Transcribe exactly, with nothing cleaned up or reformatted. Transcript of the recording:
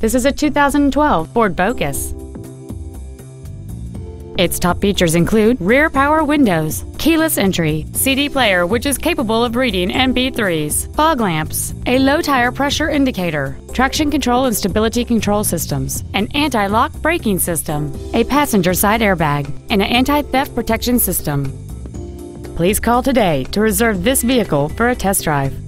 This is a two thousand twelve Ford Focus. Its top features include rear power windows, keyless entry, C D player which is capable of reading M P threes, fog lamps, a low tire pressure indicator, traction control and stability control systems, an anti-lock braking system, a passenger side airbag, and an anti-theft protection system. Please call today to reserve this vehicle for a test drive.